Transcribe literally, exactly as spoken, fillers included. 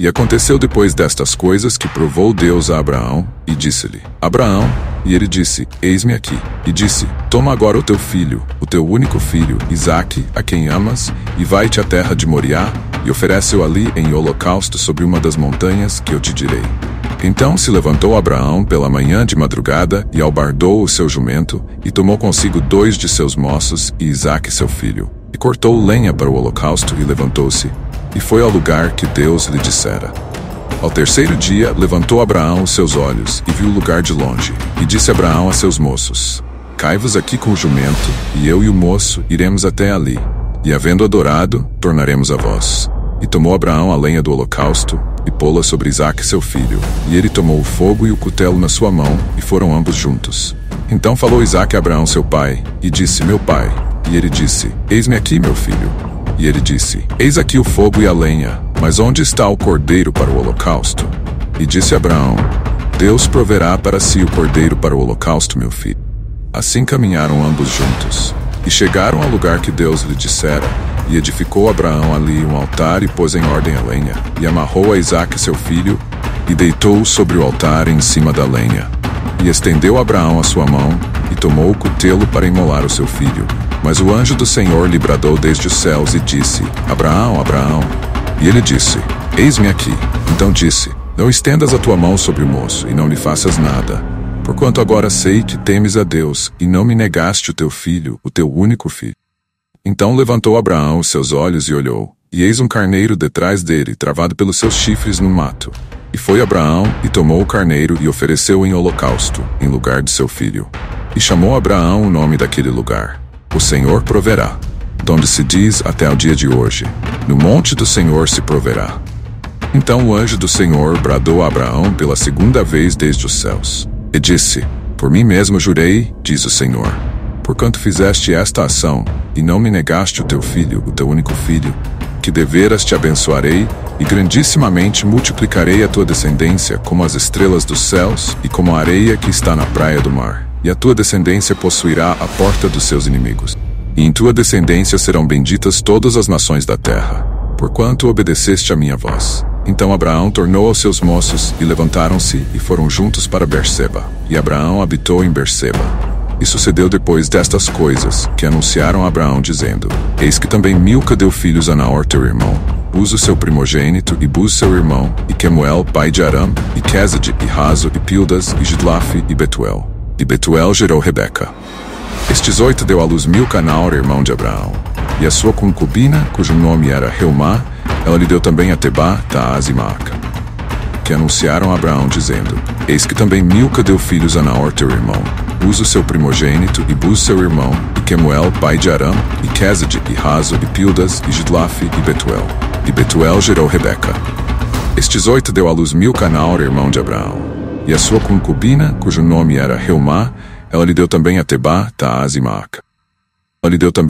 E aconteceu depois destas coisas que provou Deus a Abraão, e disse-lhe: Abraão, e ele disse: Eis-me aqui. E disse: Toma agora o teu filho, o teu único filho, Isaque, a quem amas, e vai-te à terra de Moriá, e oferece-o ali em holocausto sobre uma das montanhas que eu te direi. Então se levantou Abraão pela manhã de madrugada, e albardou o seu jumento, e tomou consigo dois de seus moços, e Isaque seu filho, e cortou lenha para o holocausto, e levantou-se, e foi ao lugar que Deus lhe dissera. Ao terceiro dia, levantou Abraão os seus olhos, e viu o lugar de longe. E disse Abraão a seus moços: Cai-vos aqui com o jumento, e eu e o moço iremos até ali. E havendo adorado, tornaremos a vós. E tomou Abraão a lenha do holocausto, e pô-la sobre Isaque seu filho. E ele tomou o fogo e o cutelo na sua mão, e foram ambos juntos. Então falou Isaque a Abraão seu pai, e disse: Meu pai. E ele disse: Eis-me aqui, meu filho. E ele disse: Eis aqui o fogo e a lenha, mas onde está o cordeiro para o holocausto? E disse Abraão: Deus proverá para si o cordeiro para o holocausto, meu filho. Assim caminharam ambos juntos, e chegaram ao lugar que Deus lhe dissera, e edificou Abraão ali um altar e pôs em ordem a lenha, e amarrou a Isaque seu filho, e deitou-o sobre o altar em cima da lenha. E estendeu Abraão a sua mão, e tomou o cutelo para imolar o seu filho. Mas o anjo do Senhor lhe bradou desde os céus e disse: Abraão, Abraão. E ele disse: Eis-me aqui. Então disse: Não estendas a tua mão sobre o moço, e não lhe faças nada. Porquanto agora sei que temes a Deus, e não me negaste o teu filho, o teu único filho. Então levantou Abraão os seus olhos e olhou, e eis um carneiro detrás dele, travado pelos seus chifres no mato. E foi Abraão, e tomou o carneiro, e ofereceu em holocausto, em lugar de seu filho. E chamou Abraão o nome daquele lugar: O Senhor proverá, donde se diz até ao dia de hoje: No monte do Senhor se proverá. Então o anjo do Senhor bradou a Abraão pela segunda vez desde os céus, e disse: Por mim mesmo jurei, diz o Senhor, porquanto fizeste esta ação, e não me negaste o teu filho, o teu único filho, que deveras te abençoarei, e grandissimamente multiplicarei a tua descendência como as estrelas dos céus, e como a areia que está na praia do mar. E a tua descendência possuirá a porta dos seus inimigos. E em tua descendência serão benditas todas as nações da terra, porquanto obedeceste a minha voz. Então Abraão tornou aos seus moços, e levantaram-se, e foram juntos para Berseba. E Abraão habitou em Berseba. E sucedeu depois destas coisas, que anunciaram a Abraão, dizendo: Eis que também Milca deu filhos a Naor teu irmão, Buz o seu primogênito, e Buz seu irmão, e Kemuel pai de Aram, e Kesed, e Hazo, e Pildas, e Jidlafe, e Betuel. E Betuel gerou Rebeca. Estes oito deu à luz Milca a Naor, irmão de Abraão. E a sua concubina, cujo nome era Reumá, ela lhe deu também a Tebá, Taaz e Maaca, que anunciaram a Abraão, dizendo: Eis que também Milca deu filhos a Naor teu irmão, Uz o seu primogênito, e Buz seu irmão, e Kemuel pai de Aram, e Quesede, e Hazo, e Pildas, e Jidlafe, e Betuel. E Betuel gerou Rebeca. Estes oito deu à luz Milca a Naor, irmão de Abraão. E a sua concubina, cujo nome era Reumá, ela lhe deu também a Tebá, Taaz e Maaca. Ela lhe deu também